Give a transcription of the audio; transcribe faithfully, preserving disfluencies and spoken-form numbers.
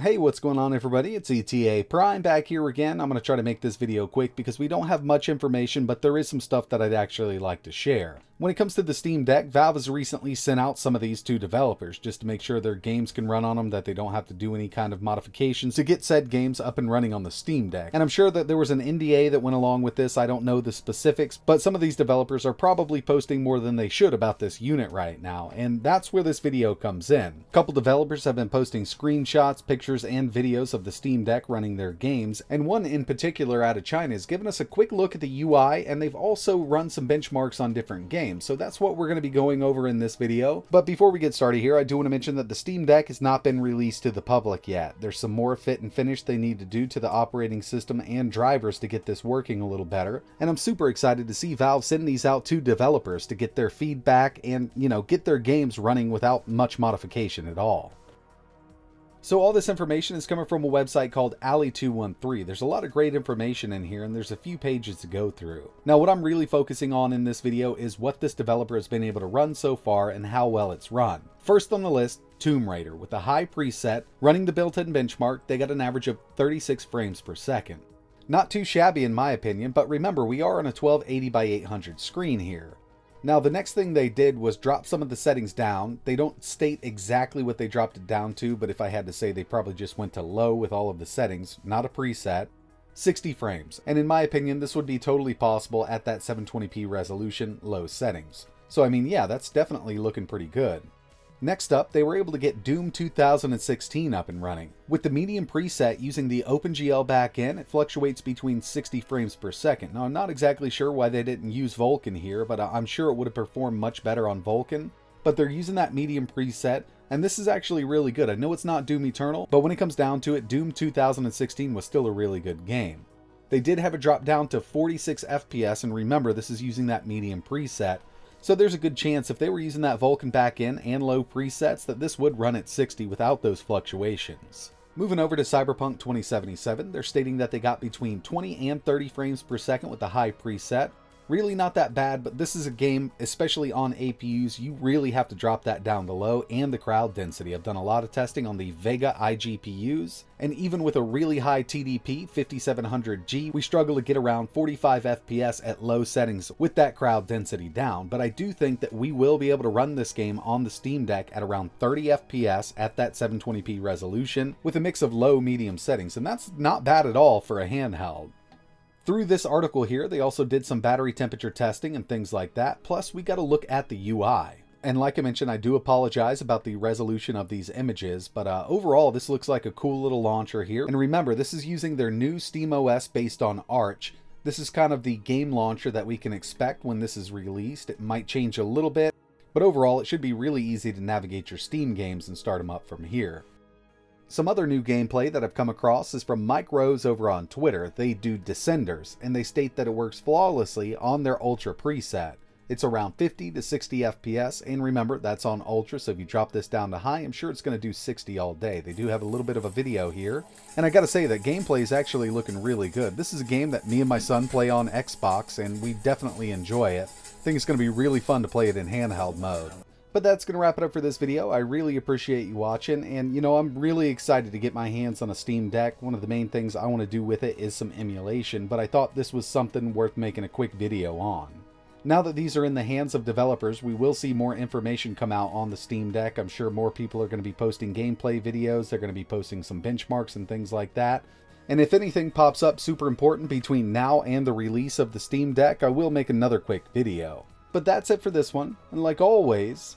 Hey, what's going on, everybody? It's E T A Prime back here again. I'm going to try to make this video quick because we don't have much information, but there is some stuff that I'd actually like to share. When it comes to the Steam Deck, Valve has recently sent out some of these to developers just to make sure their games can run on them, that they don't have to do any kind of modifications to get said games up and running on the Steam Deck. And I'm sure that there was an N D A that went along with this. I don't know the specifics, but some of these developers are probably posting more than they should about this unit right now, and that's where this video comes in. A couple developers have been posting screenshots, pictures, and videos of the Steam Deck running their games, and one in particular out of China has given us a quick look at the U I, and they've also run some benchmarks on different games, so that's what we're going to be going over in this video. But before we get started here, I do want to mention that the Steam Deck has not been released to the public yet. There's some more fit and finish they need to do to the operating system and drivers to get this working a little better, and I'm super excited to see Valve send these out to developers to get their feedback and, you know, get their games running without much modification at all. So all this information is coming from a website called Ali two one three. There's a lot of great information in here, and there's a few pages to go through. Now, what I'm really focusing on in this video is what this developer has been able to run so far and how well it's run. First on the list, Tomb Raider. With a high preset, running the built-in benchmark, they got an average of thirty-six frames per second. Not too shabby in my opinion, but remember, we are on a twelve eighty by eight hundred screen here. Now, the next thing they did was drop some of the settings down. They don't state exactly what they dropped it down to, but if I had to say, they probably just went to low with all of the settings, not a preset. sixty frames. And in my opinion, this would be totally possible at that seven twenty p resolution, low settings. So, I mean, yeah, that's definitely looking pretty good. Next up, they were able to get Doom two thousand sixteen up and running. With the medium preset using the OpenGL backend, it fluctuates between sixty frames per second. Now, I'm not exactly sure why they didn't use Vulkan here, but I'm sure it would have performed much better on Vulkan. But they're using that medium preset, and this is actually really good. I know it's not Doom Eternal, but when it comes down to it, Doom two thousand sixteen was still a really good game. They did have a drop down to forty-six F P S, and remember, this is using that medium preset. So there's a good chance if they were using that Vulkan backend and low presets that this would run at sixty without those fluctuations. Moving over to Cyberpunk twenty seventy-seven, they're stating that they got between twenty and thirty frames per second with the high preset. Really not that bad, but this is a game, especially on A P Us, you really have to drop that down to low, and the crowd density. I've done a lot of testing on the Vega i G P Us, and even with a really high T D P, fifty-seven hundred G, we struggle to get around forty-five F P S at low settings with that crowd density down, but I do think that we will be able to run this game on the Steam Deck at around thirty F P S at that seven twenty p resolution with a mix of low-medium settings, and that's not bad at all for a handheld. Through this article here, they also did some battery temperature testing and things like that, plus we got to look at the U I. And like I mentioned, I do apologize about the resolution of these images, but uh, overall this looks like a cool little launcher here. And remember, this is using their new SteamOS based on Arch. This is kind of the game launcher that we can expect when this is released. It might change a little bit, but overall it should be really easy to navigate your Steam games and start them up from here. Some other new gameplay that I've come across is from Mike Rose over on Twitter. They do Descenders, and they state that it works flawlessly on their Ultra preset. It's around fifty to sixty F P S, and remember, that's on Ultra, so if you drop this down to high, I'm sure it's going to do sixty all day. They do have a little bit of a video here, and I gotta say that gameplay is actually looking really good. This is a game that me and my son play on Xbox, and we definitely enjoy it. I think it's going to be really fun to play it in handheld mode. But that's going to wrap it up for this video. I really appreciate you watching, and you know, I'm really excited to get my hands on a Steam Deck. One of the main things I want to do with it is some emulation, but I thought this was something worth making a quick video on. Now that these are in the hands of developers, we will see more information come out on the Steam Deck. I'm sure more people are going to be posting gameplay videos, they're going to be posting some benchmarks and things like that. And if anything pops up super important between now and the release of the Steam Deck, I will make another quick video. But that's it for this one, and like always,